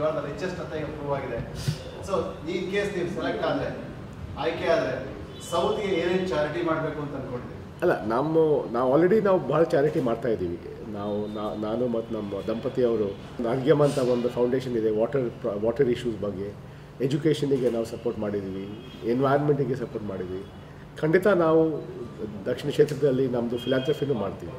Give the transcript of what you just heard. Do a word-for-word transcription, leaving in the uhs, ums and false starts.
You are the richest ಅಂತ ಈಗ prove ಆಗಿದೆ. ಸೊ ಈ ಕೇಸ್ ನೀವು ಸೆಲೆಕ್ಟ್ ಆದರೆ, ಆಯ್ಕೆ ಆದರೆ ಸೌತ್ಗೆ ಏನೇನು ಚಾರಿಟಿ ಮಾಡಬೇಕು ಅಂತ ಅಂದ್ಕೊಂಡಿದ್ದೀವಿ? ಅಲ್ಲ, ನಮ್ಮ ನಾವು ಆಲ್ರೆಡಿ ನಾವು ಭಾಳ ಚಾರಿಟಿ ಮಾಡ್ತಾ ಇದ್ದೀವಿ. ನಾವು ನಾನು ಮತ್ತು ನಮ್ಮ ದಂಪತಿಯವರು ಭಾಗ್ಯಮ ಅಂತ ಒಂದು ಫೌಂಡೇಶನ್ ಇದೆ, ವಾಟರ್ ವಾಟರ್ ಇಶ್ಯೂಸ್ ಬಗ್ಗೆ, ಎಜುಕೇಷನಿಗೆ ನಾವು ಸಪೋರ್ಟ್ ಮಾಡಿದ್ದೀವಿ, ಎನ್ವೈರ್ಮೆಂಟಿಗೆ ಸಪೋರ್ಟ್ ಮಾಡಿದ್ದೀವಿ. ಖಂಡಿತ ನಾವು ದಕ್ಷಿಣ ಕ್ಷೇತ್ರದಲ್ಲಿ ನಮ್ಮದು ಫಿಲಾಂಥ್ರಫಿನೂ ಮಾಡ್ತೀವಿ.